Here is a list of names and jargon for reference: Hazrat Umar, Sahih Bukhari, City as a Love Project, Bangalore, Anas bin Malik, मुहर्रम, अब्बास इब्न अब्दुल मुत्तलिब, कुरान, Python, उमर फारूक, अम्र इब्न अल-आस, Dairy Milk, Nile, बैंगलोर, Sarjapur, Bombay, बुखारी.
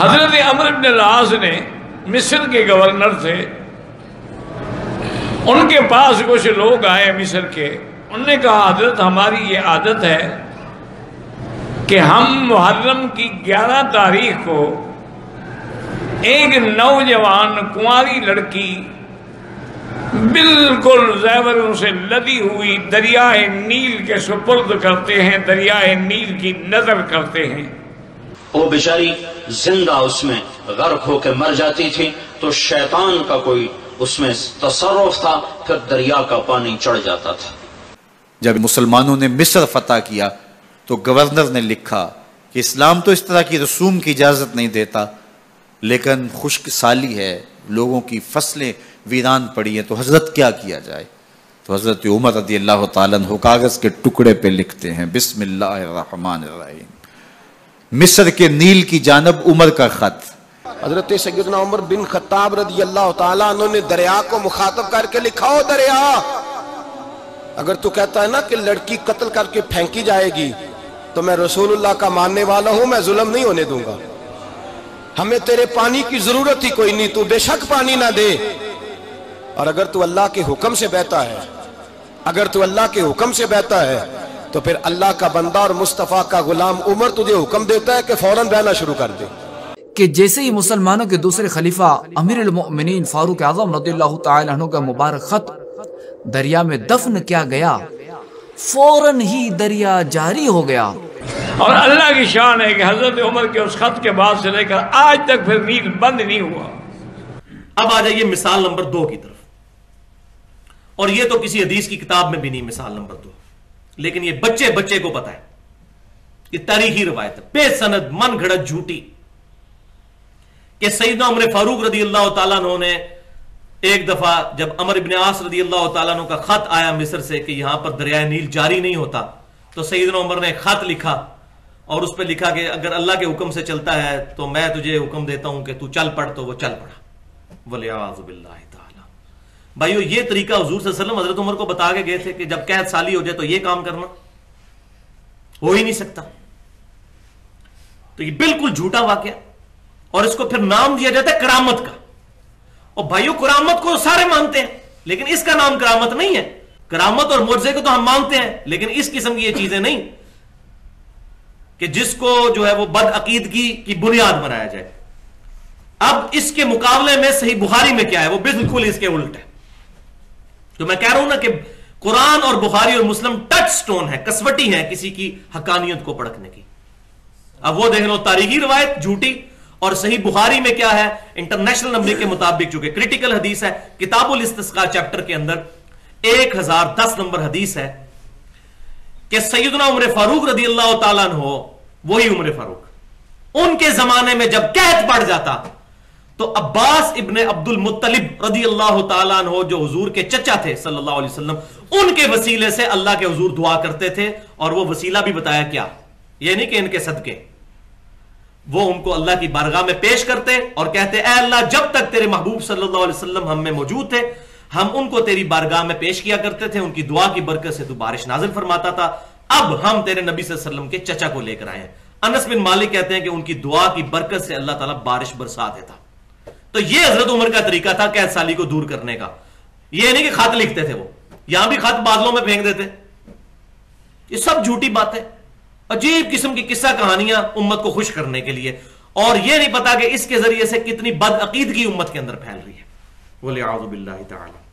हजरत अम्र इब्न अल-आस ने मिस्र के गवर्नर थे, उनके पास कुछ लोग आए मिस्र के। उनने कहा हजरत हमारी ये आदत है कि हम मुहर्रम की 11 तारीख को एक नौजवान कुंवारी लड़की बिल्कुल ज़ैवरों से लदी हुई दरियाए नील के सुपुर्द करते हैं, दरियाए नील की नजर करते हैं। वो बेचारी जिंदा उसमें गर्क होकर मर जाती थी तो शैतान का कोई उसमें तसर्रुफ था, फिर दरिया का पानी चढ़ जाता था। जब मुसलमानों ने मिस्र फतह किया तो गवर्नर ने लिखा कि इस्लाम तो इस तरह की रसूम की इजाज़त नहीं देता, लेकिन खुश्क साली है, लोगों की फसलें वीरान पड़ी हैं, तो हजरत क्या किया जाए। तो हजरत उमर रदियल्लाहु ताला अन्हु कागज़ के टुकड़े पे लिखते हैं बिस्मिल्लाहिर्रहमानिर्रहीम। मिस्र के नील की जानब उमर का खत। हजरत सैयदना उमर बिन खत्ताब रदियल्लाहु ताला अन्हु ने दरिया को मुखातब करके लिखा, ओ दरिया, अगर तू कहता है ना कि लड़की कत्ल करके फेंकी जाएगी तो मैं रसूलुल्लाह का मानने वाला हूं, मैं जुल्म नहीं होने दूंगा, हमें तेरे पानी की जरूरत ही कोई नहीं, तू बेशक पानी ना दे। और अगर तू अल्लाह के हुक्म से बहता है, अगर तू अल्लाह के हुक्म से बहता है तो फिर अल्लाह का बंदा और मुस्तफ़ा का गुलाम उमर तुझे हुक्म देता है कि फौरन बहना शुरू कर दे। कि जैसे ही मुसलमानों के दूसरे खलीफा अमीरुल मोमिनीन फारूक आज़म रदियल्लाहु ताला अन्हु का मुबारक खत दरिया में दफन किया गया, फौरन ही दरिया जारी हो गया। और अल्लाह की शान है कि हजरत उमर के उस खत के बाद से लेकर आज तक फिर नील बंद नहीं हुआ। अब आ जाइए मिसाल नंबर 2 की तरफ, और ये तो किसी हदीस की किताब में भी नहीं मिसाल नंबर 2, लेकिन ये बच्चे बच्चे को पता है, ये तारीखी रवायत है, बेसनद मन घड़त झूठी, कि सईदना उमर फारूक रदियल्लाहु ताला अन्हु ने एक दफा जब अमर इब्न आस रदियल्लाहु ताला अन्हु का खत आया मिस्र से कि यहां पर दरिया नील जारी नहीं होता, तो सईदना उमर ने खत लिखा और उस पर लिखा कि अगर अल्लाह के हुक्म से चलता है तो मैं तुझे हुक्म देता हूं कि तू चल पड़, तो वो चल पड़ा। वलियाज़ु बिल्लाह ताला। भाइयों, ये तरीका हुजूर सल्लल्लाहु अलैहि वसल्लम हजरत उमर को बता के गए थे कि जब कैद साली हो जाए तो ये काम करना हो ही नहीं सकता। तो ये बिल्कुल झूठा वाकया, और इसको फिर नाम दिया जाता है करामत का। और भाइयों, करामत को सारे मानते हैं, लेकिन इसका नाम करामत नहीं है। करामत और मुआवजे को तो हम मानते हैं, लेकिन इस किस्म की ये चीजें नहीं कि जिसको जो है वो बदअकीदगी की बुनियाद बनाया जाए। अब इसके मुकाबले में सही बुखारी में क्या है, वो बिल्कुल इसके उल्ट है। तो मैं कह रहा हूं ना कि कुरान और बुखारी और मुस्लिम टच स्टोन है, कसवटी है किसी की हकानियत को पड़कने की। अब वो देख लो, तारीखी रवायत झूठी, और सही बुखारी में क्या है, इंटरनेशनल नंबर के मुताबिक जो कि क्रिटिकल हदीस है, किताब अल-इस्तिस्का चैप्टर के अंदर 1010 नंबर हदीस है कि सैयदना उमर फारूक रदियल्लाहु ताला अन्हु, वही उमर फारूक, उनके जमाने में जब कैद पड़ जाता तो अब्बास इब्न अब्दुल मुत्तलिब रदियल्लाहु ताला अन्हु, जो हुजूर के चचा थे सल्लल्लाहु अलैहि वसल्लम, उनके वसीले से अल्लाह के हुजूर दुआ करते थे। और वो वसीला भी बताया क्या, यानी कि इनके सदके वो उनको अल्लाह की बारगाह में पेश करते और कहते, ऐ अल्लाह, जब तक तेरे महबूब सल्लल्लाहु अलैहि वसल्लम हम में मौजूद थे, हम उनको तेरी बारगाह में पेश किया करते थे, उनकी दुआ की बरकत से तू बारिश नाजिल फरमाता था। अब हम तेरे नबी सल्लल्लाहु अलैहि वसल्लम के चचा को लेकर आए। अनस बिन मालिक कहते हैं कि उनकी दुआ की बरकत से अल्लाह ताला बारिश बरसा देता। तो ये हजरत उमर का तरीका था कैद साली को दूर करने का। ये नहीं कि खत लिखते थे, वो यहां भी खत बादलों में फेंक देते। ये सब झूठी बातें, अजीब किस्म की किस्सा कहानियां उम्मत को खुश करने के लिए, और ये नहीं पता कि इसके जरिए से कितनी बदअकीदगी उम्मत के अंदर फैल रही है। वलियाउज़ु बिल्लाहि ताला।